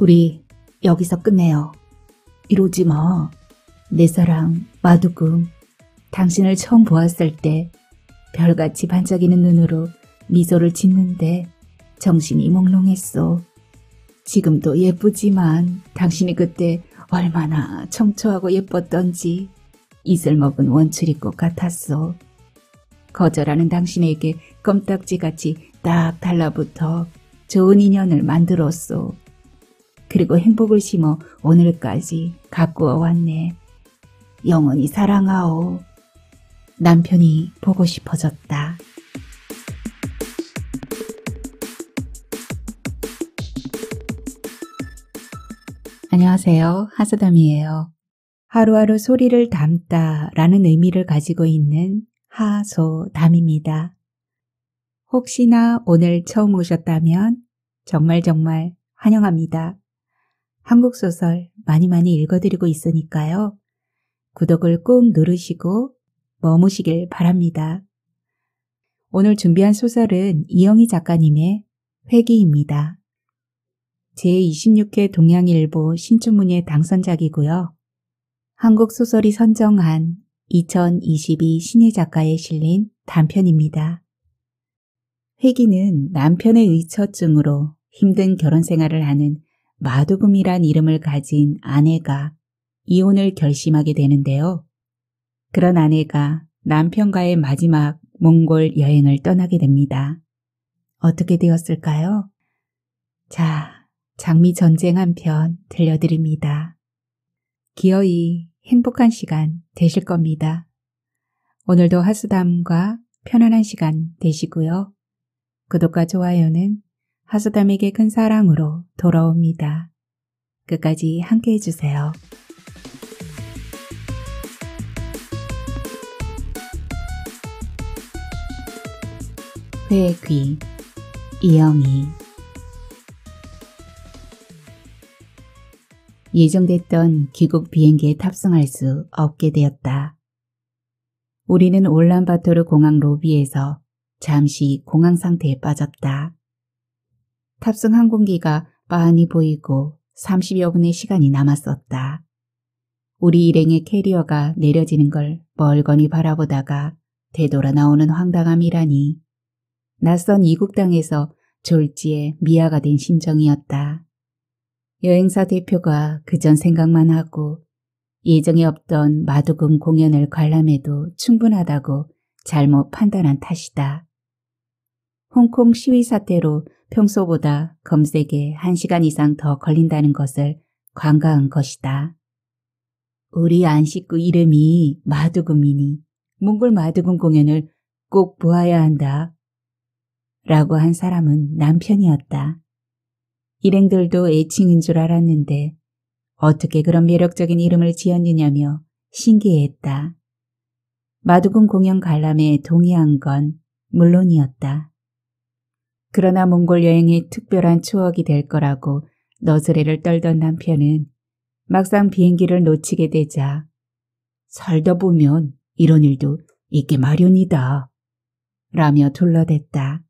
우리 여기서 끝내요. 이러지 마. 내 사랑 마두금, 당신을 처음 보았을 때 별같이 반짝이는 눈으로 미소를 짓는데 정신이 몽롱했어. 지금도 예쁘지만 당신이 그때 얼마나 청초하고 예뻤던지 이슬 먹은 원추리꽃 같았어. 거절하는 당신에게 껌딱지같이 딱 달라붙어 좋은 인연을 만들었소. 그리고 행복을 심어 오늘까지 가꾸어 왔네. 영원히 사랑하오. 남편이 보고 싶어졌다. 안녕하세요. 하소담이에요. 하루하루 소리를 담다 라는 의미를 가지고 있는 하소담입니다. 혹시나 오늘 처음 오셨다면 정말 환영합니다. 한국 소설 많이 읽어드리고 있으니까요. 구독을 꾹 누르시고 머무시길 바랍니다. 오늘 준비한 소설은 이영희 작가님의 회귀입니다. 제26회 동양일보 신춘문예 당선작이고요. 한국 소설이 선정한 2022 신예 작가에 실린 단편입니다. 회귀는 남편의 의처증으로 힘든 결혼 생활을 하는 마두금이란 이름을 가진 아내가 이혼을 결심하게 되는데요. 그런 아내가 남편과의 마지막 몽골 여행을 떠나게 됩니다. 어떻게 되었을까요? 자, 장미 전쟁 한 편 들려드립니다. 기어이 행복한 시간 되실 겁니다. 오늘도 하소담과 편안한 시간 되시고요. 구독과 좋아요는 하소담에게 큰 사랑으로 돌아옵니다. 끝까지 함께해 주세요. 회귀, 이영희. 예정됐던 귀국 비행기에 탑승할 수 없게 되었다. 우리는 울란바토르 공항 로비에서 잠시 공황 상태에 빠졌다. 탑승 항공기가 빤히 보이고 30여 분의 시간이 남았었다. 우리 일행의 캐리어가 내려지는 걸 멀거니 바라보다가 되돌아 나오는 황당함이라니. 낯선 이국 땅에서 졸지에 미아가 된 심정이었다. 여행사 대표가 그전 생각만 하고 예정에 없던 마두금 공연을 관람해도 충분하다고 잘못 판단한 탓이다. 홍콩 시위 사태로 평소보다 검색에 1시간 이상 더 걸린다는 것을 관가한 것이다. 우리 안 식구 이름이 마두금이니 몽골 마두금 공연을 꼭 보아야 한다. 라고 한 사람은 남편이었다. 일행들도 애칭인 줄 알았는데 어떻게 그런 매력적인 이름을 지었느냐며 신기해했다. 마두금 공연 관람에 동의한 건 물론이었다. 그러나 몽골 여행의 특별한 추억이 될 거라고 너스레를 떨던 남편은 막상 비행기를 놓치게 되자 살다 보면 이런 일도 있기 마련이다 라며 둘러댔다.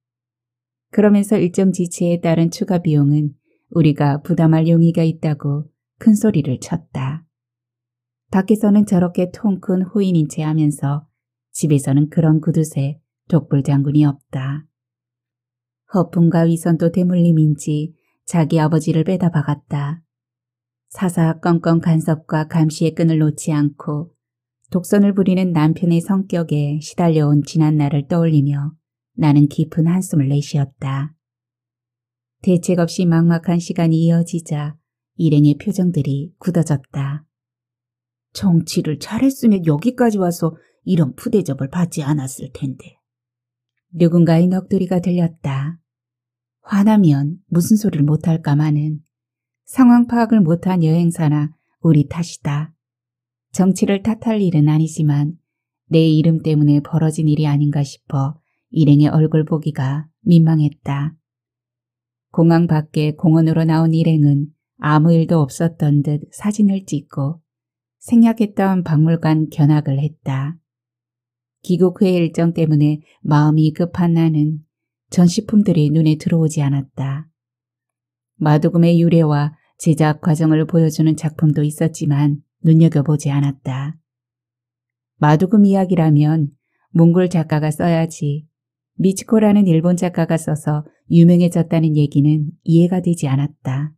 그러면서 일정 지체에 따른 추가 비용은 우리가 부담할 용의가 있다고 큰 소리를 쳤다. 밖에서는 저렇게 통 큰 호인인 체 하면서 집에서는 그런 구두쇠 독불장군이 없다. 허풍과 위선도 대물림인지 자기 아버지를 빼다 박았다. 사사건건 간섭과 감시의 끈을 놓지 않고 독선을 부리는 남편의 성격에 시달려온 지난 날을 떠올리며 나는 깊은 한숨을 내쉬었다. 대책 없이 막막한 시간이 이어지자 일행의 표정들이 굳어졌다. 정치를 잘했으면 여기까지 와서 이런 푸대접을 받지 않았을 텐데. 누군가의 넋두리가 들렸다. 화나면 무슨 소리를 못할까마는 상황 파악을 못한 여행사나 우리 탓이다. 정치를 탓할 일은 아니지만 내 이름 때문에 벌어진 일이 아닌가 싶어 일행의 얼굴 보기가 민망했다. 공항 밖에 공원으로 나온 일행은 아무 일도 없었던 듯 사진을 찍고 생략했던 박물관 견학을 했다. 귀국 후의 일정 때문에 마음이 급한 나는 전시품들이 눈에 들어오지 않았다. 마두금의 유래와 제작 과정을 보여주는 작품도 있었지만 눈여겨보지 않았다. 마두금 이야기라면 몽골 작가가 써야지 미치코라는 일본 작가가 써서 유명해졌다는 얘기는 이해가 되지 않았다.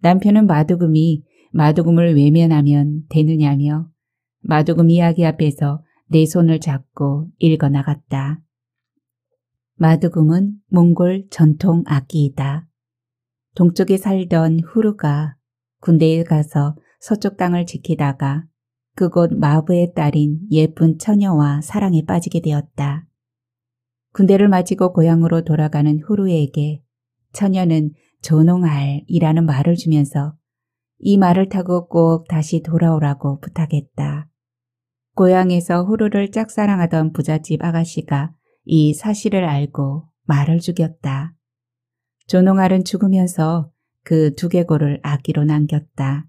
남편은 마두금이 마두금을 외면하면 되느냐며 마두금 이야기 앞에서 내 손을 잡고 읽어나갔다. 마두금은 몽골 전통 악기이다. 동쪽에 살던 후르가 군대에 가서 서쪽 땅을 지키다가 그곳 마부의 딸인 예쁜 처녀와 사랑에 빠지게 되었다. 군대를 마치고 고향으로 돌아가는 후르에게 처녀는 존옹할이라는 말을 주면서 이 말을 타고 꼭 다시 돌아오라고 부탁했다. 고향에서 후르를 짝사랑하던 부잣집 아가씨가 이 사실을 알고 말을 죽였다. 존옹알은 죽으면서 그 두개골을 아기로 남겼다.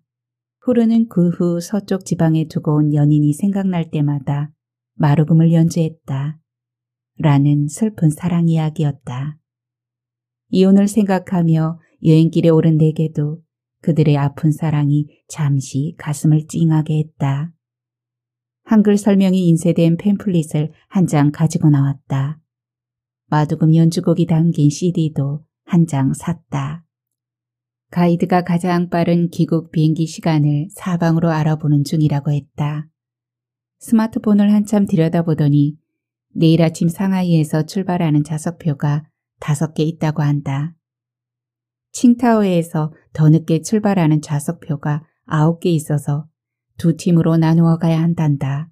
후르는 그 후 서쪽 지방에 두고 온 연인이 생각날 때마다 마루금을 연주했다. 라는 슬픈 사랑 이야기였다. 이혼을 생각하며 여행길에 오른 내게도 그들의 아픈 사랑이 잠시 가슴을 찡하게 했다. 한글 설명이 인쇄된 팸플릿을 한 장 가지고 나왔다. 마두금 연주곡이 담긴 CD도 한 장 샀다. 가이드가 가장 빠른 귀국 비행기 시간을 사방으로 알아보는 중이라고 했다. 스마트폰을 한참 들여다보더니 내일 아침 상하이에서 출발하는 좌석표가 5개 있다고 한다. 칭타오에서 더 늦게 출발하는 좌석표가 9개 있어서 두 팀으로 나누어 가야 한단다.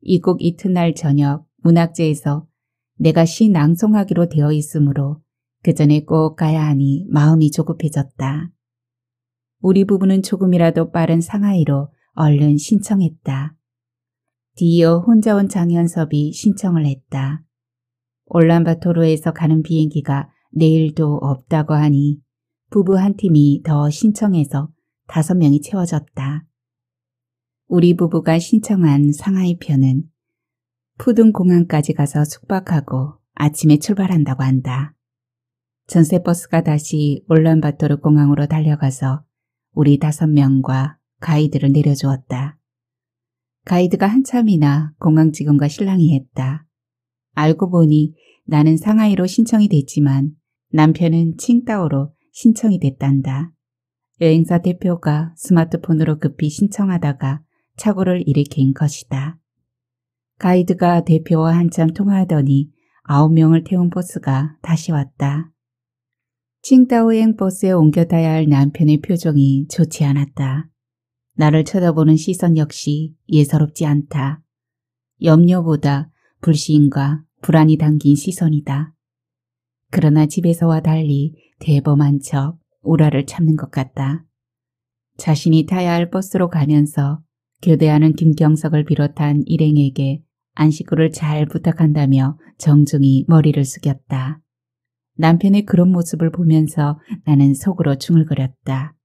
이곡 이튿날 저녁 문학제에서 내가 시 낭송하기로 되어 있으므로 그 전에 꼭 가야 하니 마음이 조급해졌다. 우리 부부는 조금이라도 빠른 상하이로 얼른 신청했다. 디어 혼자 온 장현섭이 신청을 했다. 울란바토르에서 가는 비행기가 내일도 없다고 하니 부부 한 팀이 더 신청해서 5명이 채워졌다. 우리 부부가 신청한 상하이 편은 푸둥 공항까지 가서 숙박하고 아침에 출발한다고 한다. 전세버스가 다시 울란바토르 공항으로 달려가서 우리 5명과 가이드를 내려주었다. 가이드가 한참이나 공항 직원과 실랑이 했다. 알고 보니 나는 상하이로 신청이 됐지만 남편은 칭따오로 신청이 됐단다. 여행사 대표가 스마트폰으로 급히 신청하다가 착오를 일으킨 것이다. 가이드가 대표와 한참 통화하더니 9명을 태운 버스가 다시 왔다. 칭따오행 버스에 옮겨 타야 할 남편의 표정이 좋지 않았다. 나를 쳐다보는 시선 역시 예사롭지 않다. 염려보다 불신과 불안이 담긴 시선이다. 그러나 집에서와 달리 대범한 척 오라를 참는 것 같다. 자신이 타야 할 버스로 가면서 교대하는 김경석을 비롯한 일행에게 안식구를 잘 부탁한다며 정중히 머리를 숙였다. 남편의 그런 모습을 보면서 나는 속으로 중얼거렸다.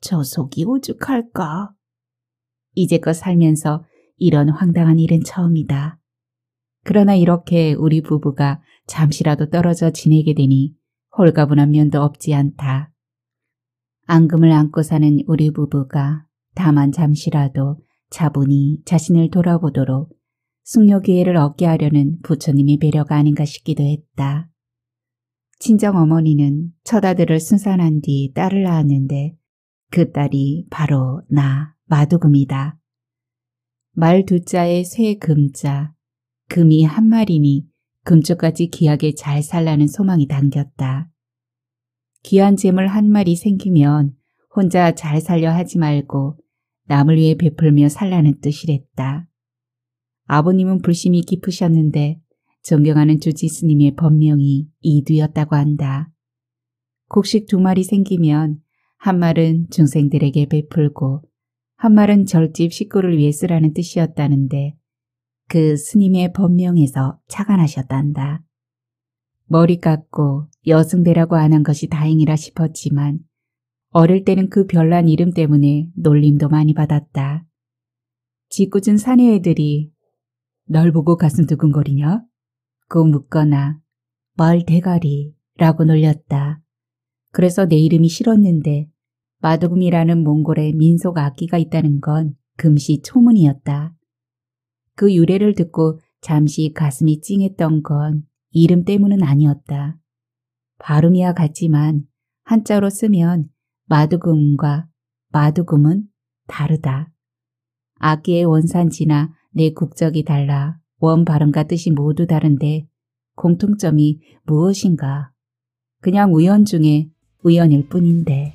저 속이 오죽할까? 이제껏 살면서 이런 황당한 일은 처음이다. 그러나 이렇게 우리 부부가 잠시라도 떨어져 지내게 되니 홀가분한 면도 없지 않다. 앙금을 안고 사는 우리 부부가 다만 잠시라도 차분히 자신을 돌아보도록 숙려 기회를 얻게 하려는 부처님의 배려가 아닌가 싶기도 했다. 친정 어머니는 첫 아들을 순산한 뒤 딸을 낳았는데 그 딸이 바로 나 마두금이다. 말 두자에 쇠 금자, 금이 한 마리니 금쪽같이 귀하게 잘 살라는 소망이 담겼다. 귀한 재물 한 마리 생기면 혼자 잘 살려 하지 말고 남을 위해 베풀며 살라는 뜻이랬다. 아버님은 불심이 깊으셨는데 존경하는 주지 스님의 법명이 이두였다고 한다. 곡식 2마리 생기면 한 말은 중생들에게 베풀고 한 말은 절집 식구를 위해 쓰라는 뜻이었다는데 그 스님의 법명에서 착안하셨단다. 머리 깎고 여승대라고 안 한 것이 다행이라 싶었지만 어릴 때는 그 별난 이름 때문에 놀림도 많이 받았다. 짓궂은 사내 애들이 널 보고 가슴 두근거리냐? 고 묻거나 말 대가리라고 놀렸다. 그래서 내 이름이 싫었는데 마두금이라는 몽골의 민속 악기가 있다는 건 금시초문이었다. 그 유래를 듣고 잠시 가슴이 찡했던 건 이름 때문은 아니었다. 발음이야 같지만 한자로 쓰면 마두금과 마두금은 다르다. 악기의 원산지나 내 국적이 달라 원 발음과 뜻이 모두 다른데 공통점이 무엇인가? 그냥 우연 중에 우연일 뿐인데.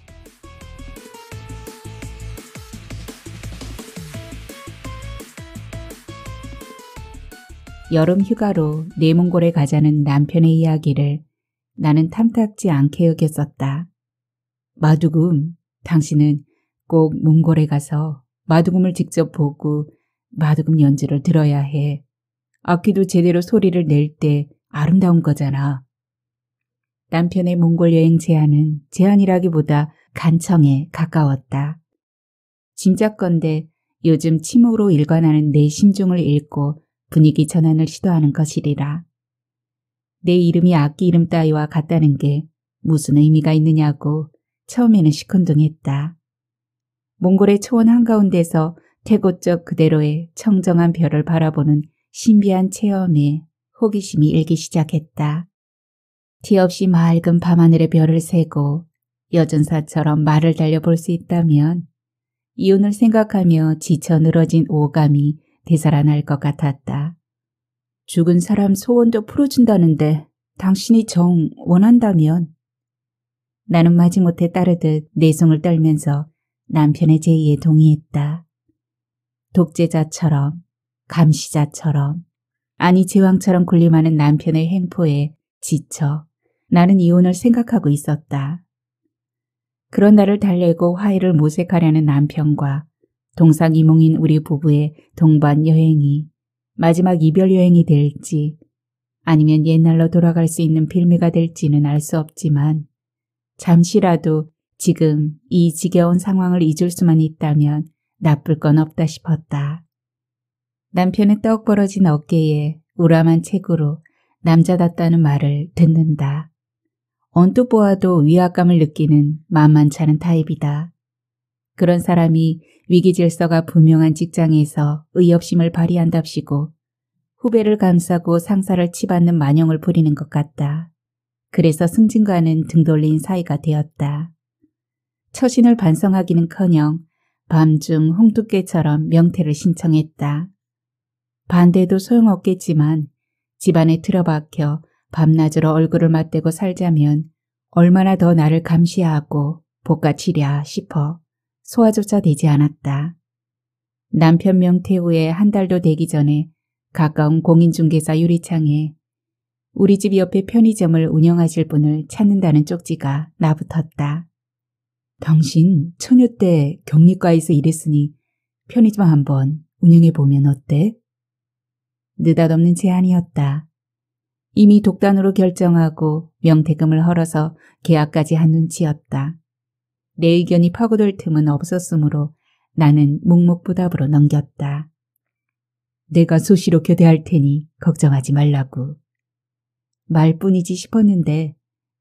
여름 휴가로 내몽골에 가자는 남편의 이야기를 나는 탐탁지 않게 여겼었다. 마두금, 당신은 꼭 몽골에 가서 마두금을 직접 보고 마두금 연주를 들어야 해. 악기도 제대로 소리를 낼 때 아름다운 거잖아. 남편의 몽골 여행 제안은 제안이라기보다 간청에 가까웠다. 짐작건대 요즘 침으로 일관하는 내 심중을 읽고 분위기 전환을 시도하는 것이리라. 내 이름이 악기 이름 따위와 같다는 게 무슨 의미가 있느냐고 처음에는 시큰둥했다. 몽골의 초원 한가운데서 태고적 그대로의 청정한 별을 바라보는 신비한 체험에 호기심이 일기 시작했다. 티 없이 맑은 밤하늘의 별을 세고 여전사처럼 말을 달려볼 수 있다면 이혼을 생각하며 지쳐 늘어진 오감이 되살아날 것 같았다. 죽은 사람 소원도 풀어준다는데 당신이 정 원한다면? 나는 마지못해 따르듯 내숭을 떨면서 남편의 제의에 동의했다. 독재자처럼, 감시자처럼, 아니 제왕처럼 군림하는 남편의 행포에 지쳐 나는 이혼을 생각하고 있었다. 그런 나를 달래고 화해를 모색하려는 남편과 동상이몽인 우리 부부의 동반 여행이 마지막 이별 여행이 될지 아니면 옛날로 돌아갈 수 있는 빌미가 될지는 알 수 없지만 잠시라도 지금 이 지겨운 상황을 잊을 수만 있다면 나쁠 건 없다 싶었다. 남편의 떡 벌어진 어깨에 우람한 책으로 남자답다는 말을 듣는다. 언뜻 보아도 위압감을 느끼는 만만찮은 타입이다. 그런 사람이 위기질서가 분명한 직장에서 의협심을 발휘한답시고 후배를 감싸고 상사를 치받는 만용을 부리는 것 같다. 그래서 승진과는 등 돌린 사이가 되었다. 처신을 반성하기는커녕 밤중 홍두깨처럼 명퇴를 신청했다. 반대도 소용없겠지만 집안에 틀어박혀 밤낮으로 얼굴을 맞대고 살자면 얼마나 더 나를 감시하고 볶아치랴 싶어 소화조차 되지 않았다. 남편 명퇴 후에 한 달도 되기 전에 가까운 공인중개사 유리창에 우리 집 옆에 편의점을 운영하실 분을 찾는다는 쪽지가 나붙었다. 당신 처녀 때 격리과에서 일했으니 편의점 한번 운영해보면 어때? 느닷없는 제안이었다. 이미 독단으로 결정하고 명퇴금을 헐어서 계약까지 한 눈치였다. 내 의견이 파고들 틈은 없었으므로 나는 묵묵부답으로 넘겼다. 내가 수시로 교대할 테니 걱정하지 말라고. 말뿐이지 싶었는데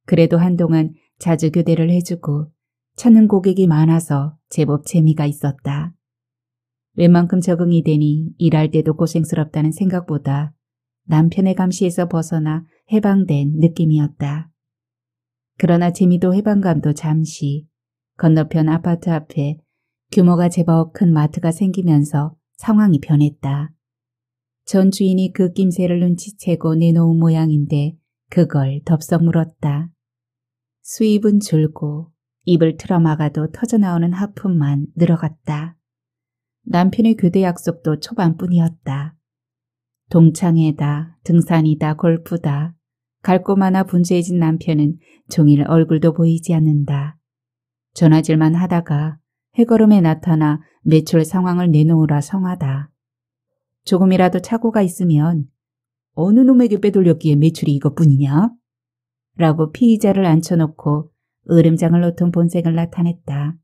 그래도 한동안 자주 교대를 해주고 찾는 고객이 많아서 제법 재미가 있었다. 웬만큼 적응이 되니 일할 때도 고생스럽다는 생각보다 남편의 감시에서 벗어나 해방된 느낌이었다. 그러나 재미도 해방감도 잠시 건너편 아파트 앞에 규모가 제법 큰 마트가 생기면서 상황이 변했다. 전 주인이 그 낌새를 눈치채고 내놓은 모양인데 그걸 덥석 물었다. 수입은 줄고 입을 틀어막아도 터져나오는 하품만 늘어갔다. 남편의 교대 약속도 초반뿐이었다. 동창회다, 등산이다, 골프다. 갈 곳 많아 분주해진 남편은 종일 얼굴도 보이지 않는다. 전화질만 하다가 해걸음에 나타나 매출 상황을 내놓으라 성하다. 조금이라도 착오가 있으면 어느 놈에게 빼돌렸기에 매출이 이것뿐이냐? 라고 피의자를 앉혀놓고 으름장을 놓던 본색을 나타냈다.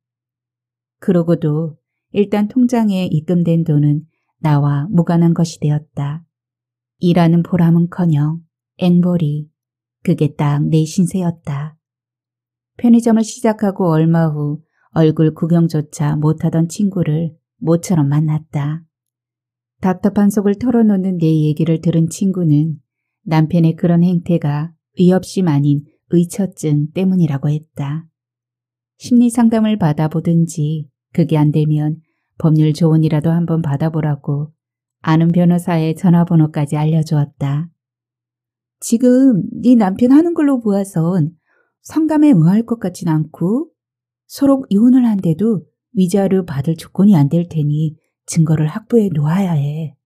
그러고도 일단 통장에 입금된 돈은 나와 무관한 것이 되었다. 일하는 보람은커녕 앵벌이, 그게 딱 내 신세였다. 편의점을 시작하고 얼마 후 얼굴 구경조차 못하던 친구를 모처럼 만났다. 답답한 속을 털어놓는 내 얘기를 들은 친구는 남편의 그런 행태가 의협심 아닌 의처증 때문이라고 했다. 심리상담을 받아보든지 그게 안 되면 법률 조언이라도 한번 받아보라고 아는 변호사의 전화번호까지 알려주었다. 지금 네 남편 하는 걸로 보아선 상담에 응할 것 같진 않고 서로 이혼을 한데도 위자료 받을 조건이 안 될 테니 증거를 확보해 놓아야 해.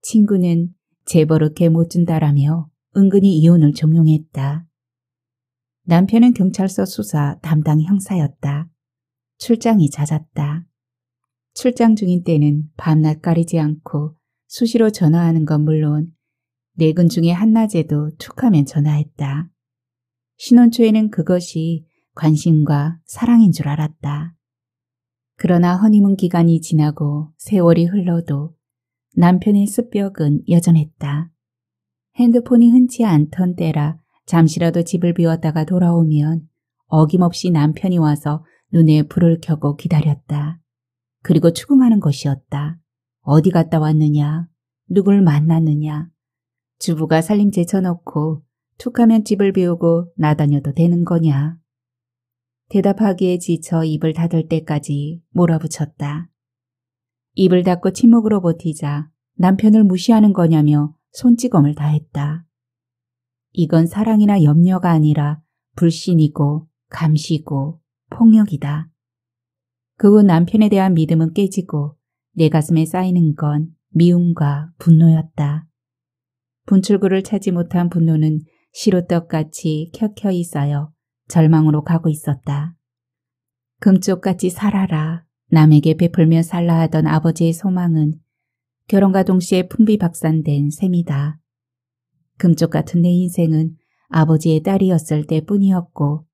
친구는 재벌게 못 준다라며 은근히 이혼을 종용했다. 남편은 경찰서 수사 담당 형사였다. 출장이 잦았다. 출장 중인 때는 밤낮 가리지 않고 수시로 전화하는 건 물론 내근 중에 한낮에도 툭 하면 전화했다. 신혼 초에는 그것이 관심과 사랑인 줄 알았다. 그러나 허니문 기간이 지나고 세월이 흘러도 남편의 습벽은 여전했다. 핸드폰이 흔치 않던 때라 잠시라도 집을 비웠다가 돌아오면 어김없이 남편이 와서 눈에 불을 켜고 기다렸다. 그리고 추궁하는 것이었다. 어디 갔다 왔느냐? 누굴 만났느냐? 주부가 살림제 쳐놓고 툭하면 집을 비우고 나다녀도 되는 거냐? 대답하기에 지쳐 입을 닫을 때까지 몰아붙였다. 입을 닫고 침묵으로 버티자 남편을 무시하는 거냐며 손찌검을 다했다. 이건 사랑이나 염려가 아니라 불신이고 감시고 폭력이다. 그 후 남편에 대한 믿음은 깨지고 내 가슴에 쌓이는 건 미움과 분노였다. 분출구를 차지 못한 분노는 시루떡같이 켜켜이 쌓여 절망으로 가고 있었다. 금쪽같이 살아라, 남에게 베풀며 살라 하던 아버지의 소망은 결혼과 동시에 풍비박산된 셈이다. 금쪽같은 내 인생은 아버지의 딸이었을 때뿐이었고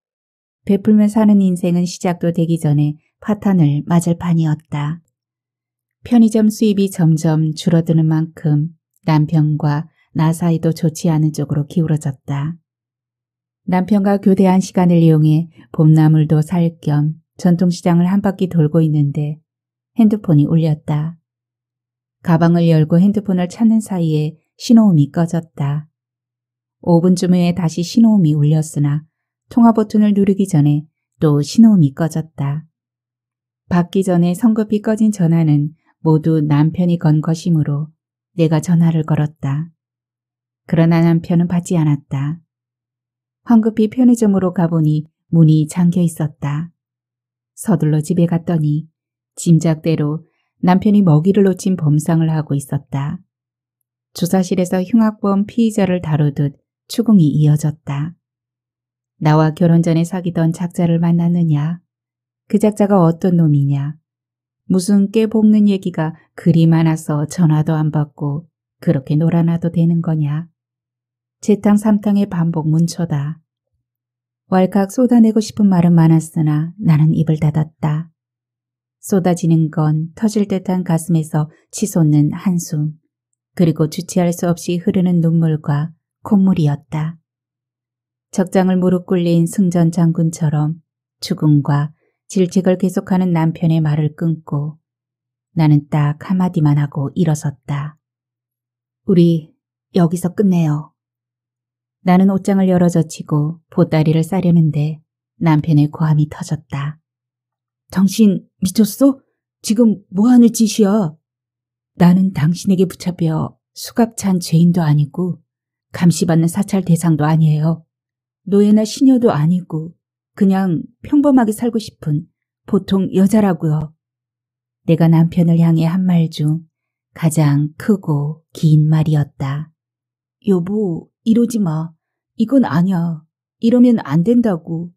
베풀며 사는 인생은 시작도 되기 전에 파탄을 맞을 판이었다. 편의점 수입이 점점 줄어드는 만큼 남편과 나 사이도 좋지 않은 쪽으로 기울어졌다. 남편과 교대한 시간을 이용해 봄나물도 살 겸 전통시장을 한 바퀴 돌고 있는데 핸드폰이 울렸다. 가방을 열고 핸드폰을 찾는 사이에 신호음이 꺼졌다. 5분쯤 후에 다시 신호음이 울렸으나 통화 버튼을 누르기 전에 또 신호음이 꺼졌다. 받기 전에 성급히 꺼진 전화는 모두 남편이 건 것이므로 내가 전화를 걸었다. 그러나 남편은 받지 않았다. 황급히 편의점으로 가보니 문이 잠겨 있었다. 서둘러 집에 갔더니 짐작대로 남편이 먹이를 놓친 범상을 하고 있었다. 조사실에서 흉악범 피의자를 다루듯 추궁이 이어졌다. 나와 결혼 전에 사귀던 작자를 만났느냐? 그 작자가 어떤 놈이냐? 무슨 깨볶는 얘기가 그리 많아서 전화도 안 받고 그렇게 놀아나도 되는 거냐? 재탕 삼탕의 반복 문초다. 왈칵 쏟아내고 싶은 말은 많았으나 나는 입을 닫았다. 쏟아지는 건 터질 듯한 가슴에서 치솟는 한숨, 그리고 주체할 수 없이 흐르는 눈물과 콧물이었다. 적장을 무릎 꿇린 승전 장군처럼 죽음과 질책을 계속하는 남편의 말을 끊고 나는 딱 한마디만 하고 일어섰다. 우리 여기서 끝내요. 나는 옷장을 열어젖히고 보따리를 싸려는데 남편의 고함이 터졌다. 당신 미쳤어? 지금 뭐하는 짓이야? 나는 당신에게 붙잡혀 수갑찬 죄인도 아니고 감시받는 사찰 대상도 아니에요. 노예나 시녀도 아니고 그냥 평범하게 살고 싶은 보통 여자라고요. 내가 남편을 향해 한 말 중 가장 크고 긴 말이었다. 여보, 이러지 마. 이건 아니야. 이러면 안 된다고.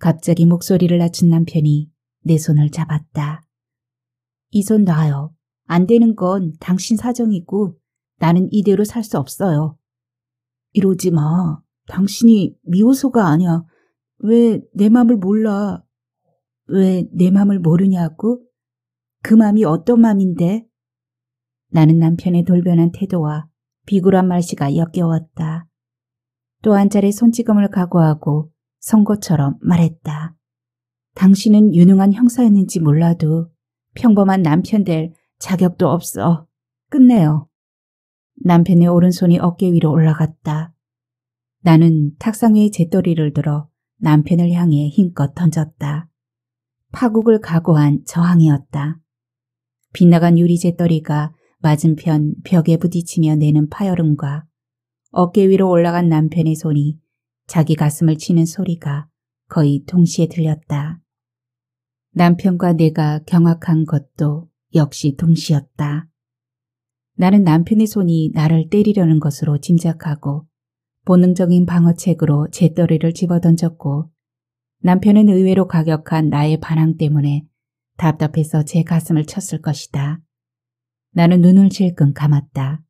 갑자기 목소리를 낮춘 남편이 내 손을 잡았다. 이 손 놔요. 안 되는 건 당신 사정이고 나는 이대로 살 수 없어요. 이러지 마. 당신이 미호소가 아니야. 왜 내 맘을 몰라? 왜 내 맘을 모르냐고? 그 맘이 어떤 맘인데? 나는 남편의 돌변한 태도와 비굴한 말씨가 역겨웠다. 또 한 차례 손찌검을 각오하고 선고처럼 말했다. 당신은 유능한 형사였는지 몰라도 평범한 남편 될 자격도 없어. 끝내요. 남편의 오른손이 어깨 위로 올라갔다. 나는 탁상 위의 재떨이를 들어 남편을 향해 힘껏 던졌다. 파국을 각오한 저항이었다. 빗나간 유리 재떨이가 맞은편 벽에 부딪히며 내는 파열음과 어깨 위로 올라간 남편의 손이 자기 가슴을 치는 소리가 거의 동시에 들렸다. 남편과 내가 경악한 것도 역시 동시였다. 나는 남편의 손이 나를 때리려는 것으로 짐작하고 본능적인 방어책으로 재떨이를 집어던졌고 남편은 의외로 가격한 나의 반항 때문에 답답해서 제 가슴을 쳤을 것이다. 나는 눈을 질끈 감았다.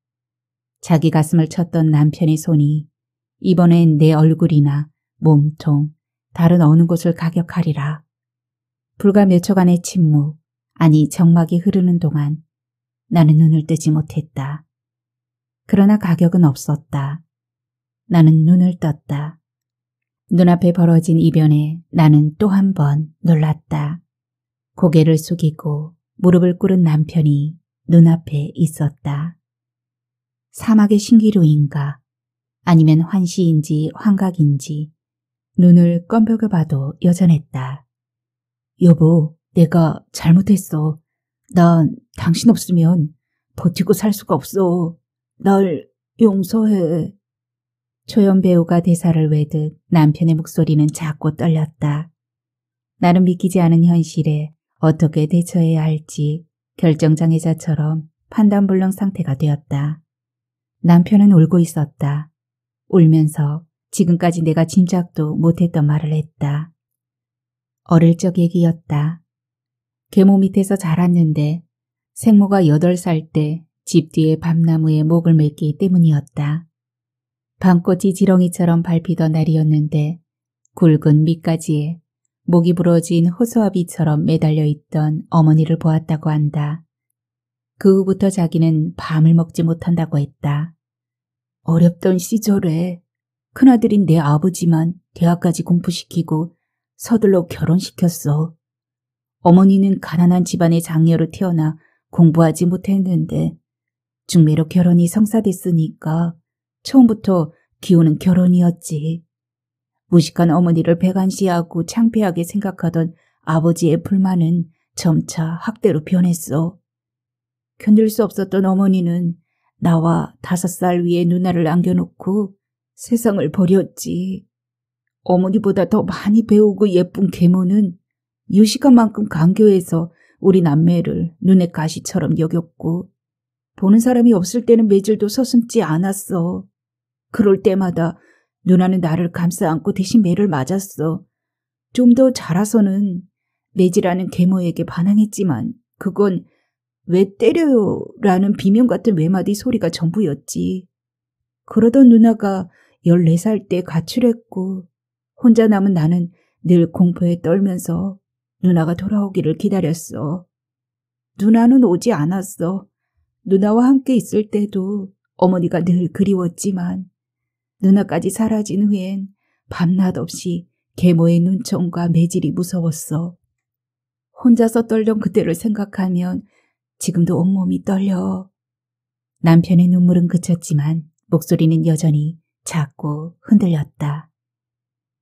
자기 가슴을 쳤던 남편의 손이 이번엔 내 얼굴이나 몸통, 다른 어느 곳을 가격하리라. 불과 몇 초간의 침묵, 아니 정막이 흐르는 동안 나는 눈을 뜨지 못했다. 그러나 가격은 없었다. 나는 눈을 떴다. 눈앞에 벌어진 이변에 나는 또 한 번 놀랐다. 고개를 숙이고 무릎을 꿇은 남편이 눈앞에 있었다. 사막의 신기루인가 아니면 환시인지 환각인지 눈을 껌벼겨 봐도 여전했다. 여보, 내가 잘못했어. 난 당신 없으면 버티고 살 수가 없어. 날 용서해. 초연 배우가 대사를 외듯 남편의 목소리는 작고 떨렸다. 나는 믿기지 않은 현실에 어떻게 대처해야 할지 결정장애자처럼 판단불능 상태가 되었다. 남편은 울고 있었다. 울면서 지금까지 내가 짐작도 못했던 말을 했다. 어릴 적 얘기였다. 계모 밑에서 자랐는데 생모가 8살 때 집 뒤에 밤나무에 목을 맸기 때문이었다. 밤꽃이 지렁이처럼 밟히던 날이었는데 굵은 밑가지에 목이 부러진 호수아비처럼 매달려 있던 어머니를 보았다고 한다. 그 후부터 자기는 밤을 먹지 못한다고 했다. 어렵던 시절에 큰아들인 내 아버지만 대학까지 공부시키고 서둘러 결혼시켰어. 어머니는 가난한 집안의 장녀로 태어나 공부하지 못했는데 중매로 결혼이 성사됐으니까 처음부터 기호는 결혼이었지. 무식한 어머니를 배관시하고 창피하게 생각하던 아버지의 불만은 점차 학대로 변했어. 견딜 수 없었던 어머니는 나와 5살 위에 누나를 안겨놓고 세상을 버렸지. 어머니보다 더 많이 배우고 예쁜 계모는 유식한 만큼 강교해서 우리 남매를 눈의 가시처럼 여겼고 보는 사람이 없을 때는 매질도 서슴지 않았어. 그럴 때마다 누나는 나를 감싸안고 대신 매를 맞았어. 좀 더 자라서는 매질하는 계모에게 반항했지만 그건 왜 때려요? 라는 비명 같은 외마디 소리가 전부였지. 그러던 누나가 14살 때 가출했고 혼자 남은 나는 늘 공포에 떨면서 누나가 돌아오기를 기다렸어. 누나는 오지 않았어. 누나와 함께 있을 때도 어머니가 늘 그리웠지만 누나까지 사라진 후엔 밤낮 없이 계모의 눈총과 매질이 무서웠어. 혼자서 떨던 그때를 생각하면 지금도 온몸이 떨려. 남편의 눈물은 그쳤지만 목소리는 여전히 작고 흔들렸다.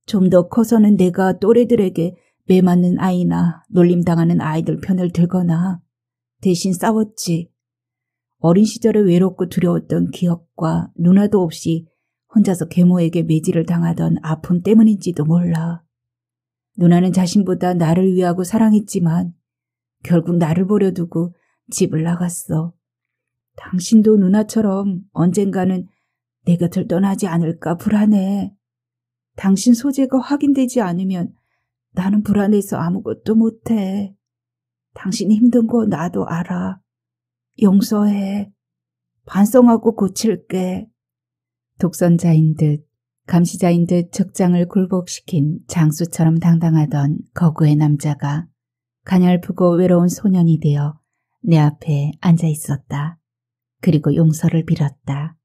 좀 더 커서는 내가 또래들에게 매맞는 아이나 놀림당하는 아이들 편을 들거나 대신 싸웠지. 어린 시절에 외롭고 두려웠던 기억과 누나도 없이 혼자서 계모에게 매질을 당하던 아픔 때문인지도 몰라. 누나는 자신보다 나를 위하고 사랑했지만 결국 나를 버려두고 집을 나갔어. 당신도 누나처럼 언젠가는 내 곁을 떠나지 않을까 불안해. 당신 소재가 확인되지 않으면 나는 불안해서 아무것도 못해. 당신 힘든 거 나도 알아. 용서해. 반성하고 고칠게. 독선자인 듯 감시자인 듯 적장을 굴복시킨 장수처럼 당당하던 거구의 남자가 가냘프고 외로운 소년이 되어 내 앞에 앉아 있었다. 그리고 용서를 빌었다.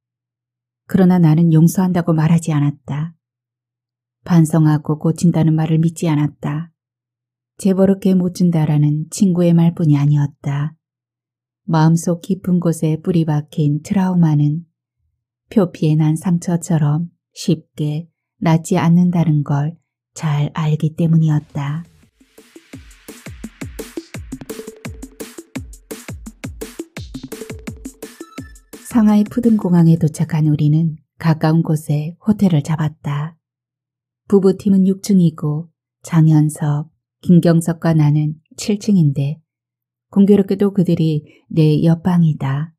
그러나 나는 용서한다고 말하지 않았다. 반성하고 고친다는 말을 믿지 않았다. 재벌없게 못 준다라는 친구의 말뿐이 아니었다. 마음속 깊은 곳에 뿌리 박힌 트라우마는 표피에 난 상처처럼 쉽게 낫지 않는다는 걸 잘 알기 때문이었다. 상하이 푸둥공항에 도착한 우리는 가까운 곳에 호텔을 잡았다. 부부팀은 6층이고 장현섭, 김경석과 나는 7층인데 공교롭게도 그들이 내 옆방이다.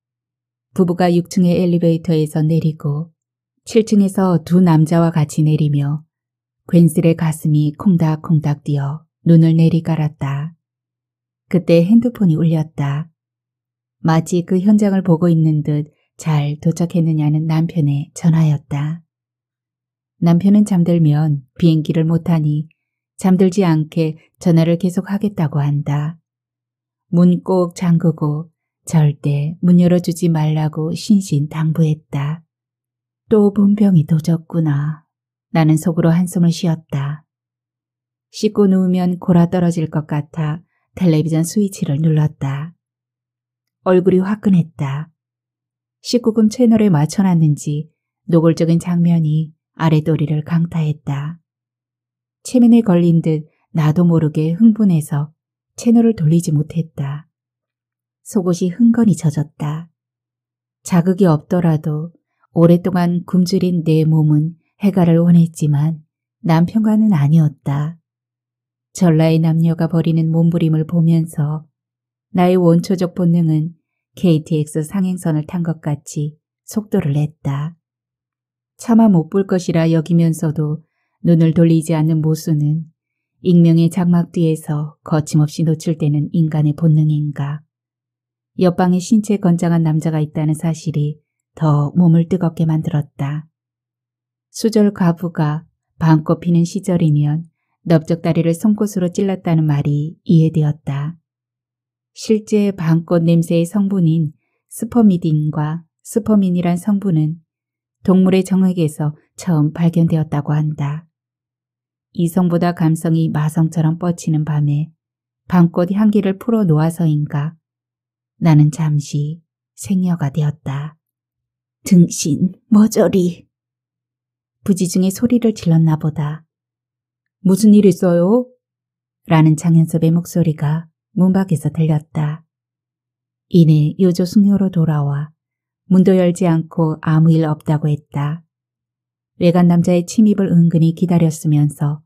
부부가 6층의 엘리베이터에서 내리고 7층에서 두 남자와 같이 내리며 괜스레 가슴이 콩닥콩닥 뛰어 눈을 내리깔았다. 그때 핸드폰이 울렸다. 마치 그 현장을 보고 있는 듯 잘 도착했느냐는 남편의 전화였다. 남편은 잠들면 비행기를 못하니 잠들지 않게 전화를 계속 하겠다고 한다. 문 꼭 잠그고 절대 문 열어주지 말라고 신신당부했다. 또 본병이 도졌구나. 나는 속으로 한숨을 쉬었다. 씻고 누우면 골아 떨어질 것 같아 텔레비전 스위치를 눌렀다. 얼굴이 화끈했다. 19금 채널에 맞춰놨는지 노골적인 장면이 아랫도리를 강타했다. 체면에 걸린 듯 나도 모르게 흥분해서 채널을 돌리지 못했다. 속옷이 흥건히 젖었다. 자극이 없더라도 오랫동안 굶주린 내 몸은 해가를 원했지만 남편과는 아니었다. 전라의 남녀가 벌이는 몸부림을 보면서 나의 원초적 본능은 KTX 상행선을 탄 것 같이 속도를 냈다. 차마 못 볼 것이라 여기면서도 눈을 돌리지 않는 모순은 익명의 장막 뒤에서 거침없이 노출되는 인간의 본능인가. 옆방에 신체 건장한 남자가 있다는 사실이 더 몸을 뜨겁게 만들었다. 수절 과부가 밤꽃 피는 시절이면 넓적다리를 송곳으로 찔렀다는 말이 이해되었다. 실제 밤꽃 냄새의 성분인 스퍼미딘과 스퍼민이란 성분은 동물의 정액에서 처음 발견되었다고 한다. 이성보다 감성이 마성처럼 뻗치는 밤에 밤꽃 향기를 풀어놓아서인가 나는 잠시 생여가 되었다. 등신, 머저리. 부지중에 소리를 질렀나 보다. 무슨 일 있어요? 라는 장현섭의 목소리가 문 밖에서 들렸다. 이내 요조 숙녀로 돌아와 문도 열지 않고 아무 일 없다고 했다. 외간 남자의 침입을 은근히 기다렸으면서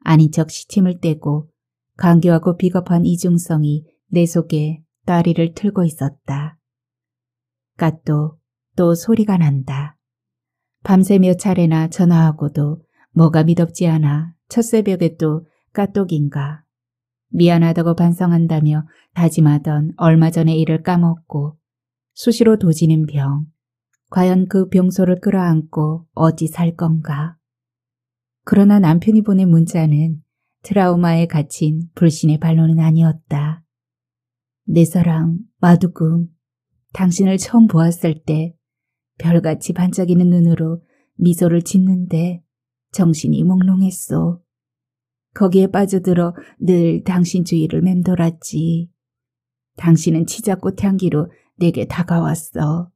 아닌 척 시침을 떼고 간교하고 비겁한 이중성이 내 속에 따리를 틀고 있었다. 까똑 또 소리가 난다. 밤새 몇 차례나 전화하고도 뭐가 미덥지 않아 첫 새벽에 또 까똑인가. 미안하다고 반성한다며 다짐하던 얼마 전의 일을 까먹고 수시로 도지는 병. 과연 그 병소를 끌어안고 어찌 살 건가. 그러나 남편이 보낸 문자는 트라우마에 갇힌 불신의 발로는 아니었다. 내 사랑 마두금, 당신을 처음 보았을 때 별같이 반짝이는 눈으로 미소를 짓는데 정신이 몽롱했소. 거기에 빠져들어 늘 당신 주위를 맴돌았지. 당신은 치자꽃 향기로 내게 다가왔어.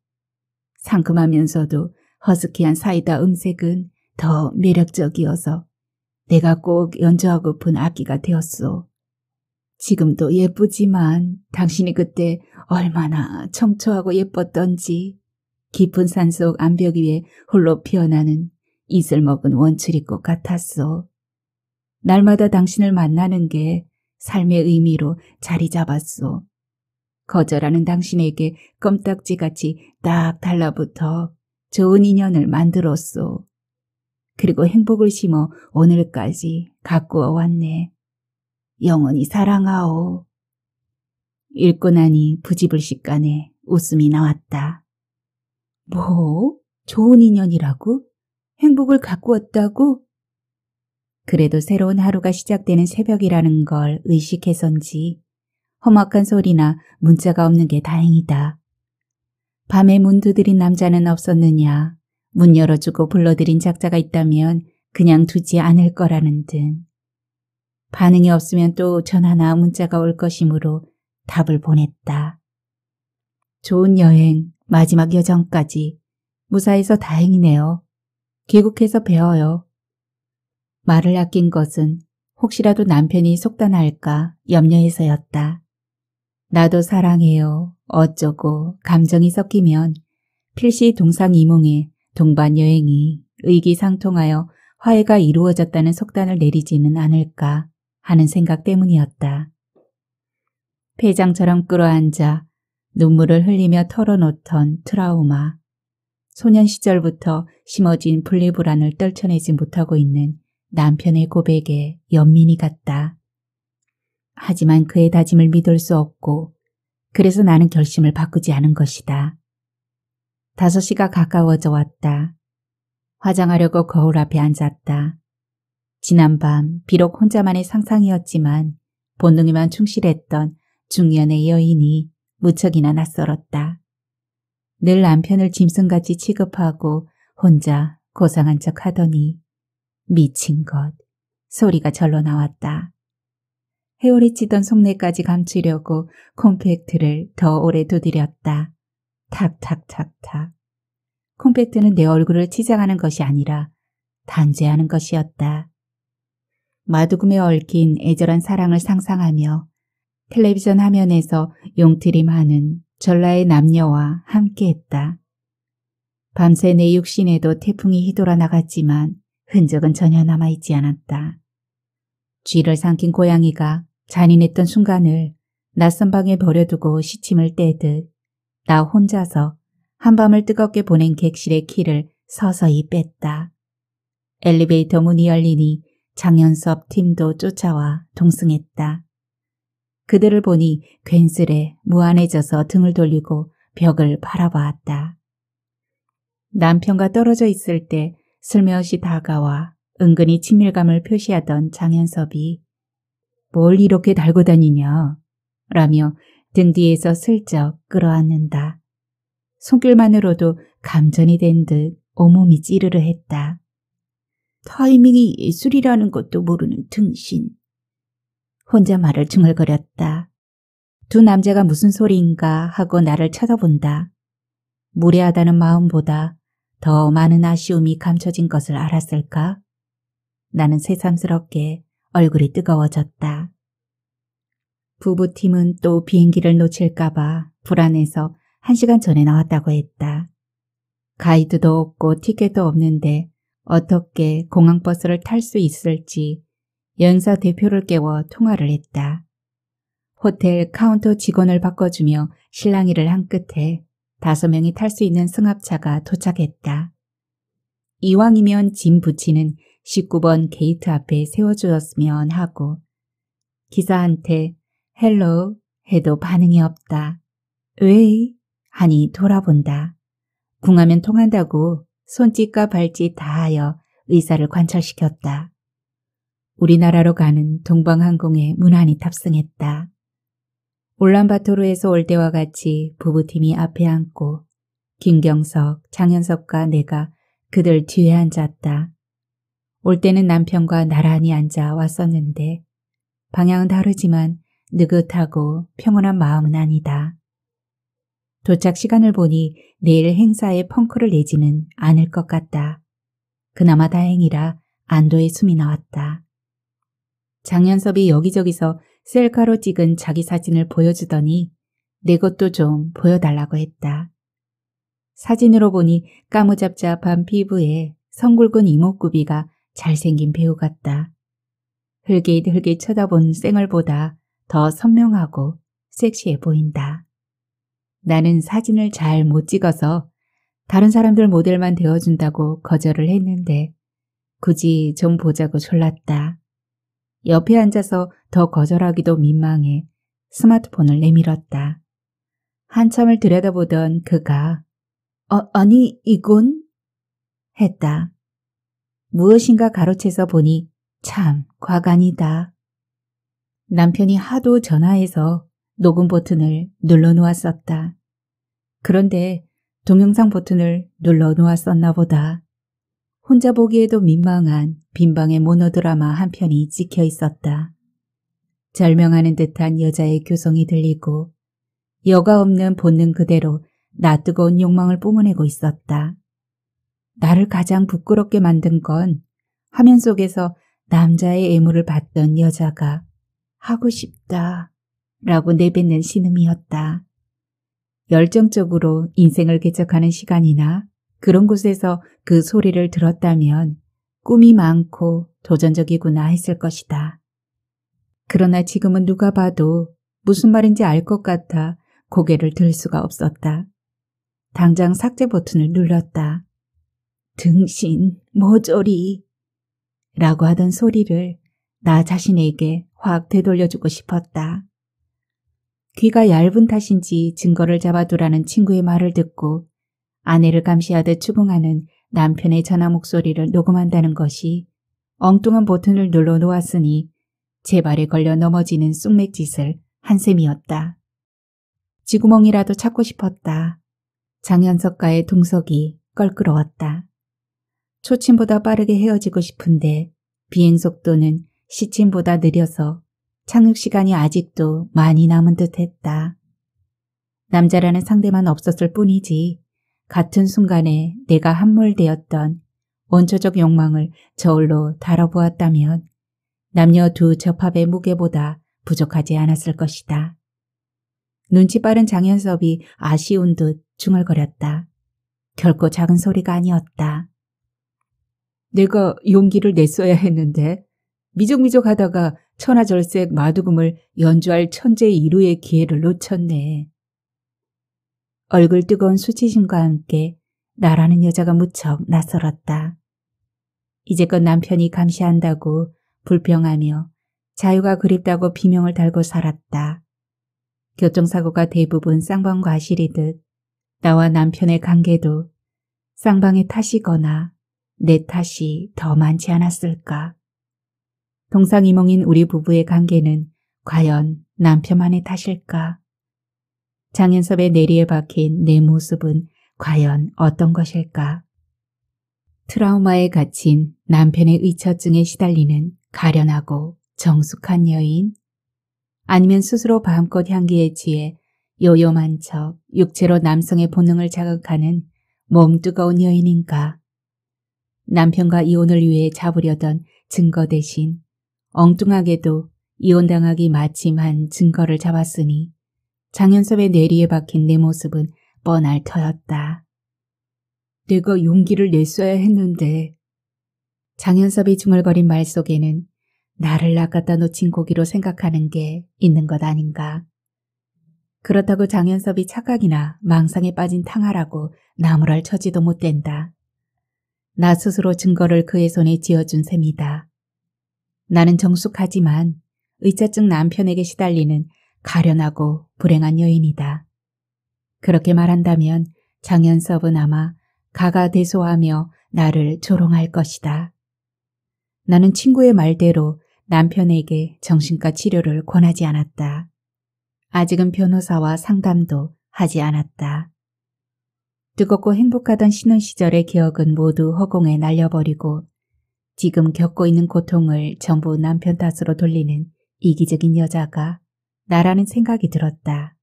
상큼하면서도 허스키한 사이다 음색은 더 매력적이어서 내가 꼭 연주하고픈 악기가 되었소. 지금도 예쁘지만 당신이 그때 얼마나 청초하고 예뻤던지. 깊은 산속 암벽 위에 홀로 피어나는 이슬 먹은 원추리꽃 같았소. 날마다 당신을 만나는 게 삶의 의미로 자리 잡았소. 거절하는 당신에게 껌딱지같이 딱 달라붙어 좋은 인연을 만들었소. 그리고 행복을 심어 오늘까지 가꾸어 왔네. 영원히 사랑하오. 읽고 나니 부지불식간에 웃음이 나왔다. 뭐? 좋은 인연이라고? 행복을 가꾸었다고? 그래도 새로운 하루가 시작되는 새벽이라는 걸 의식해서인지 험악한 소리나 문자가 없는 게 다행이다. 밤에 문 두드린 남자는 없었느냐. 문 열어주고 불러들인 작자가 있다면 그냥 두지 않을 거라는 등 반응이 없으면 또 전화나 문자가 올 것이므로 답을 보냈다. 좋은 여행, 마지막 여정까지 무사해서 다행이네요. 귀국해서 배워요. 말을 아낀 것은 혹시라도 남편이 속단할까 염려해서였다. 나도 사랑해요. 어쩌고 감정이 섞이면 필시 동상이몽에 동반 여행이 의기상통하여 화해가 이루어졌다는 속단을 내리지는 않을까 하는 생각 때문이었다. 폐장처럼 끌어앉아 눈물을 흘리며 털어놓던 트라우마. 소년 시절부터 심어진 분리불안을 떨쳐내지 못하고 있는 남편의 고백에 연민이 갔다. 하지만 그의 다짐을 믿을 수 없고 그래서 나는 결심을 바꾸지 않은 것이다. 5시가 가까워져 왔다. 화장하려고 거울 앞에 앉았다. 지난밤 비록 혼자만의 상상이었지만 본능에만 충실했던 중년의 여인이 무척이나 낯설었다. 늘 남편을 짐승같이 취급하고 혼자 고상한 척 하더니 미친 것 소리가 절로 나왔다. 헤오리 치던 속내까지 감추려고 콤팩트를 더 오래 두드렸다. 탁탁탁탁. 콤팩트는 내 얼굴을 치장하는 것이 아니라 단죄하는 것이었다. 마두금에 얽힌 애절한 사랑을 상상하며 텔레비전 화면에서 용트림하는 전라의 남녀와 함께했다. 밤새 내 육신에도 태풍이 휘돌아 나갔지만 흔적은 전혀 남아있지 않았다. 쥐를 삼킨 고양이가 잔인했던 순간을 낯선 방에 버려두고 시침을 떼듯 나 혼자서 한밤을 뜨겁게 보낸 객실의 키를 서서히 뺐다. 엘리베이터 문이 열리니 장현섭 팀도 쫓아와 동승했다. 그들을 보니 괜스레 무안해져서 등을 돌리고 벽을 바라보았다. 남편과 떨어져 있을 때 슬며시 다가와 은근히 친밀감을 표시하던 장현섭이 뭘 이렇게 달고 다니냐 라며 등 뒤에서 슬쩍 끌어안는다. 손길만으로도 감전이 된 듯 온몸이 찌르르했다. 타이밍이 예술이라는 것도 모르는 등신. 혼자 말을 중얼거렸다. 두 남자가 무슨 소리인가 하고 나를 쳐다본다. 무례하다는 마음보다 더 많은 아쉬움이 감춰진 것을 알았을까? 나는 새삼스럽게 얼굴이 뜨거워졌다. 부부팀은 또 비행기를 놓칠까 봐 불안해서 1시간 전에 나왔다고 했다. 가이드도 없고 티켓도 없는데 어떻게 공항버스를 탈 수 있을지 여행사 대표를 깨워 통화를 했다. 호텔 카운터 직원을 바꿔주며 실랑이를 한 끝에 5명이 탈 수 있는 승합차가 도착했다. 이왕이면 짐 부치는 19번 게이트 앞에 세워주었으면 하고 기사한테 헬로 해도 반응이 없다. 왜? 하니 돌아본다. 궁하면 통한다고 손짓과 발짓 다하여 의사를 관철시켰다. 우리나라로 가는 동방항공에 무난히 탑승했다. 울란바토르에서 올 때와 같이 부부팀이 앞에 앉고 김경석, 장현섭과 내가 그들 뒤에 앉았다. 올 때는 남편과 나란히 앉아 왔었는데 방향은 다르지만 느긋하고 평온한 마음은 아니다. 도착 시간을 보니 내일 행사에 펑크를 내지는 않을 것 같다. 그나마 다행이라 안도의 숨이 나왔다. 장현섭이 여기저기서 셀카로 찍은 자기 사진을 보여주더니 내 것도 좀 보여달라고 했다. 사진으로 보니 까무잡잡한 피부에 성굵은 이목구비가 잘생긴 배우 같다. 흘깃흘깃 쳐다본 쌩얼보다 더 선명하고 섹시해 보인다. 나는 사진을 잘 못 찍어서 다른 사람들 모델만 되어준다고 거절을 했는데 굳이 좀 보자고 졸랐다. 옆에 앉아서 더 거절하기도 민망해 스마트폰을 내밀었다. 한참을 들여다보던 그가 아니 이건? 했다. 무엇인가 가로채서 보니 참 과간이다. 남편이 하도 전화해서 녹음 버튼을 눌러놓았었다. 그런데 동영상 버튼을 눌러놓았었나 보다. 혼자 보기에도 민망한 빈방의 모노드라마 한 편이 찍혀 있었다. 절명하는 듯한 여자의 교성이 들리고 여가 없는 본능 그대로 나 뜨거운 욕망을 뿜어내고 있었다. 나를 가장 부끄럽게 만든 건 화면 속에서 남자의 애무를 받던 여자가 하고 싶다 라고 내뱉는 신음이었다. 열정적으로 인생을 개척하는 시간이나 그런 곳에서 그 소리를 들었다면 꿈이 많고 도전적이구나 했을 것이다. 그러나 지금은 누가 봐도 무슨 말인지 알 것 같아 고개를 들 수가 없었다. 당장 삭제 버튼을 눌렀다. 등신, 모조리 라고 하던 소리를 나 자신에게 확 되돌려주고 싶었다. 귀가 얇은 탓인지 증거를 잡아두라는 친구의 말을 듣고 아내를 감시하듯 추궁하는 남편의 전화 목소리를 녹음한다는 것이 엉뚱한 버튼을 눌러놓았으니 제 발에 걸려 넘어지는 쑥맥짓을 한 셈이었다. 지구멍이라도 찾고 싶었다. 장현석과의 동석이 껄끄러웠다. 초침보다 빠르게 헤어지고 싶은데 비행속도는 시침보다 느려서 착륙시간이 아직도 많이 남은 듯 했다. 남자라는 상대만 없었을 뿐이지 같은 순간에 내가 함몰되었던 원초적 욕망을 저울로 다뤄보았다면 남녀 두 접합의 무게보다 부족하지 않았을 것이다. 눈치 빠른 장현섭이 아쉬운 듯 중얼거렸다. 결코 작은 소리가 아니었다. 내가 용기를 냈어야 했는데 미적미적하다가 천하절색 마두금을 연주할 천재 이루의 기회를 놓쳤네. 얼굴 뜨거운 수치심과 함께 나라는 여자가 무척 낯설었다. 이제껏 남편이 감시한다고 불평하며 자유가 그립다고 비명을 달고 살았다. 교통사고가 대부분 쌍방과실이듯 나와 남편의 관계도 쌍방의 탓이거나 내 탓이 더 많지 않았을까. 동상이몽인 우리 부부의 관계는 과연 남편만의 탓일까? 장현섭의 내리에 박힌 내 모습은 과연 어떤 것일까? 트라우마에 갇힌 남편의 의처증에 시달리는 가련하고 정숙한 여인? 아니면 스스로 마음껏 향기에 취해 요염한 척 육체로 남성의 본능을 자극하는 몸 뜨거운 여인인가? 남편과 이혼을 위해 잡으려던 증거 대신 엉뚱하게도 이혼당하기 마침한 증거를 잡았으니 장현섭의 뇌리에 박힌 내 모습은 뻔할 터였다. 내가 용기를 냈어야 했는데. 장현섭이 중얼거린 말 속에는 나를 낚아다 놓친 고기로 생각하는 게 있는 것 아닌가. 그렇다고 장현섭이 착각이나 망상에 빠진 탕하라고 나무랄 처지도 못 된다. 나 스스로 증거를 그의 손에 쥐어준 셈이다. 나는 정숙하지만 의자증 남편에게 시달리는 가련하고 불행한 여인이다. 그렇게 말한다면 장현섭은 아마 가가대소하며 나를 조롱할 것이다. 나는 친구의 말대로 남편에게 정신과 치료를 권하지 않았다. 아직은 변호사와 상담도 하지 않았다. 뜨겁고 행복하던 신혼 시절의 기억은 모두 허공에 날려버리고 지금 겪고 있는 고통을 전부 남편 탓으로 돌리는 이기적인 여자가 나라는 생각이 들었다.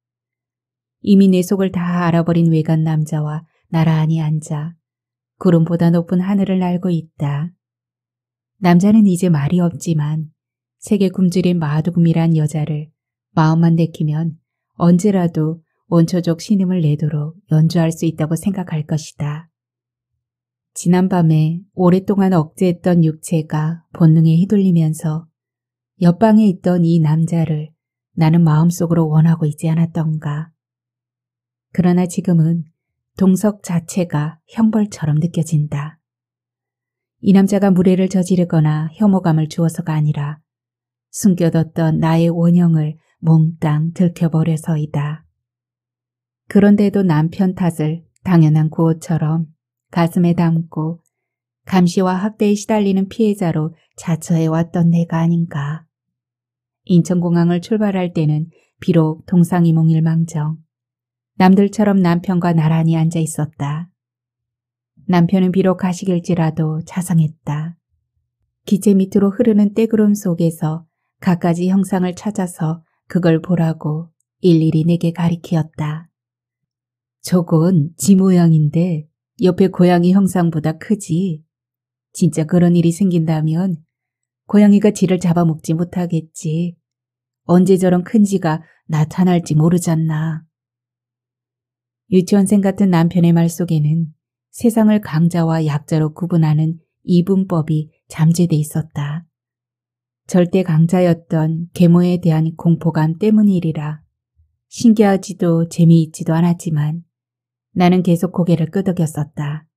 이미 내 속을 다 알아버린 외간 남자와 나란히 앉아 구름보다 높은 하늘을 날고 있다. 남자는 이제 말이 없지만 세계 굶주린 마두금이란 여자를 마음만 내키면 언제라도 원초적 신음을 내도록 연주할 수 있다고 생각할 것이다. 지난 밤에 오랫동안 억제했던 육체가 본능에 휘둘리면서 옆방에 있던 이 남자를 나는 마음속으로 원하고 있지 않았던가. 그러나 지금은 동석 자체가 형벌처럼 느껴진다. 이 남자가 무례를 저지르거나 혐오감을 주어서가 아니라 숨겨뒀던 나의 원형을 몽땅 들켜버려서이다. 그런데도 남편 탓을 당연한 구호처럼 가슴에 담고 감시와 학대에 시달리는 피해자로 자처해왔던 내가 아닌가. 인천공항을 출발할 때는 비록 동상이몽일망정 남들처럼 남편과 나란히 앉아 있었다. 남편은 비록 가식일지라도 자상했다. 기체 밑으로 흐르는 떼구름 속에서 갖가지 형상을 찾아서 그걸 보라고 일일이 내게 가리키었다. 저건 지 모양인데 옆에 고양이 형상보다 크지. 진짜 그런 일이 생긴다면 고양이가 지를 잡아먹지 못하겠지. 언제 저런 큰 지가 나타날지 모르잖나. 유치원생 같은 남편의 말 속에는 세상을 강자와 약자로 구분하는 이분법이 잠재돼 있었다. 절대 강자였던 계모에 대한 공포감 때문이리라. 신기하지도 재미있지도 않았지만 나는 계속 고개를 끄덕였었다.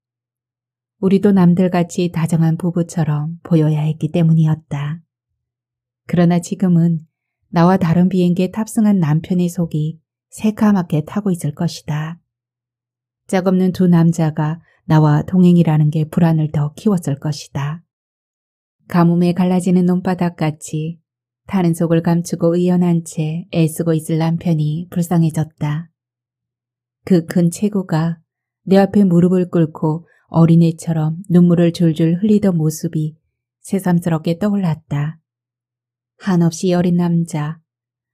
우리도 남들같이 다정한 부부처럼 보여야 했기 때문이었다. 그러나 지금은 나와 다른 비행기에 탑승한 남편의 속이 새카맣게 타고 있을 것이다. 짝없는 두 남자가 나와 동행이라는 게 불안을 더 키웠을 것이다. 가뭄에 갈라지는 논바닥같이 타는 속을 감추고 의연한 채 애쓰고 있을 남편이 불쌍해졌다. 그 큰 체구가 내 앞에 무릎을 꿇고 어린애처럼 눈물을 줄줄 흘리던 모습이 새삼스럽게 떠올랐다. 한없이 어린 남자,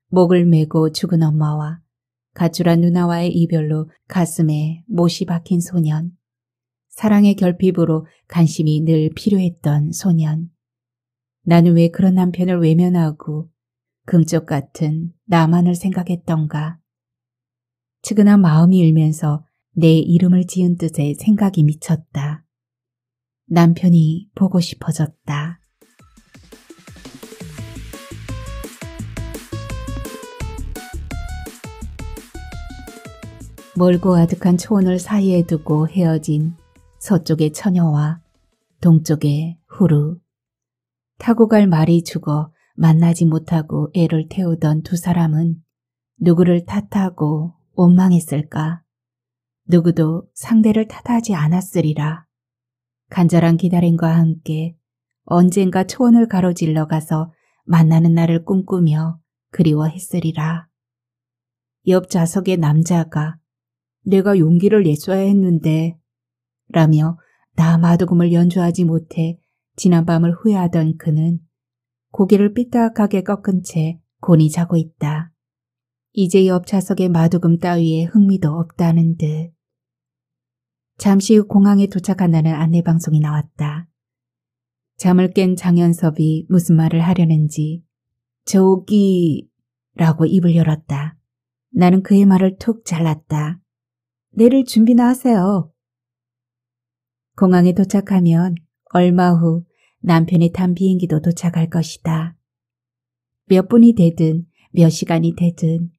목을 메고 죽은 엄마와 가출한 누나와의 이별로 가슴에 못이 박힌 소년, 사랑의 결핍으로 관심이 늘 필요했던 소년. 나는 왜 그런 남편을 외면하고 금쪽 같은 나만을 생각했던가. 측은한 마음이 일면서 내 이름을 지은 뜻에 생각이 미쳤다. 남편이 보고 싶어졌다. 멀고 아득한 초원을 사이에 두고 헤어진 서쪽의 처녀와 동쪽의 후루. 타고 갈 말이 죽어 만나지 못하고 애를 태우던 두 사람은 누구를 탓하고 원망했을까? 누구도 상대를 탓하지 않았으리라. 간절한 기다림과 함께 언젠가 초원을 가로질러 가서 만나는 날을 꿈꾸며 그리워했으리라. 옆 좌석의 남자가 내가 용기를 냈어야 했는데 라며 나 마두금을 연주하지 못해 지난밤을 후회하던 그는 고개를 삐딱하게 꺾은 채 곤히 자고 있다. 이제 옆 좌석의 마두금 따위에 흥미도 없다는 듯. 잠시 후 공항에 도착한다는 안내방송이 나왔다. 잠을 깬 장현섭이 무슨 말을 하려는지 저기 라고 입을 열었다. 나는 그의 말을 툭 잘랐다. 내릴 준비나 하세요. 공항에 도착하면 얼마 후 남편이 탄 비행기도 도착할 것이다. 몇 분이 되든 몇 시간이 되든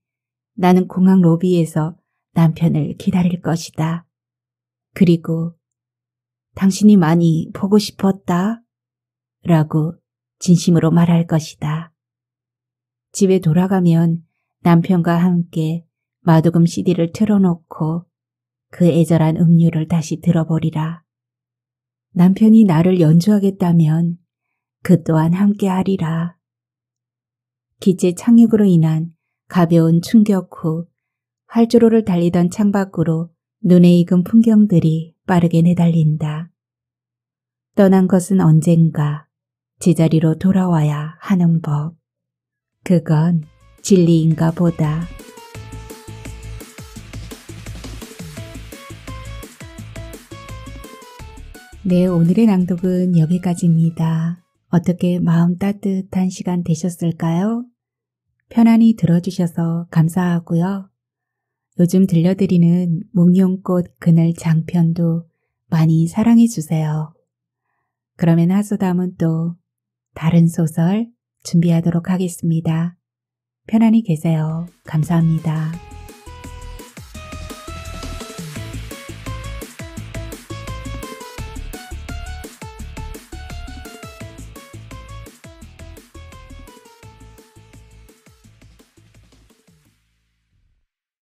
나는 공항 로비에서 남편을 기다릴 것이다. 그리고 당신이 많이 보고 싶었다 라고 진심으로 말할 것이다. 집에 돌아가면 남편과 함께 마두금 CD를 틀어놓고 그 애절한 음료를 다시 들어보리라. 남편이 나를 연주하겠다면 그 또한 함께하리라. 기체 착륙으로 인한 가벼운 충격 후 활주로를 달리던 창밖으로 눈에 익은 풍경들이 빠르게 내달린다. 떠난 것은 언젠가 제자리로 돌아와야 하는 법. 그건 진리인가 보다. 네, 오늘의 낭독은 여기까지입니다. 어떻게 마음 따뜻한 시간 되셨을까요? 편안히 들어주셔서 감사하고요. 요즘 들려드리는 묵룡꽃 그늘 장편도 많이 사랑해주세요. 그러면 하소담은 또 다른 소설 준비하도록 하겠습니다. 편안히 계세요. 감사합니다.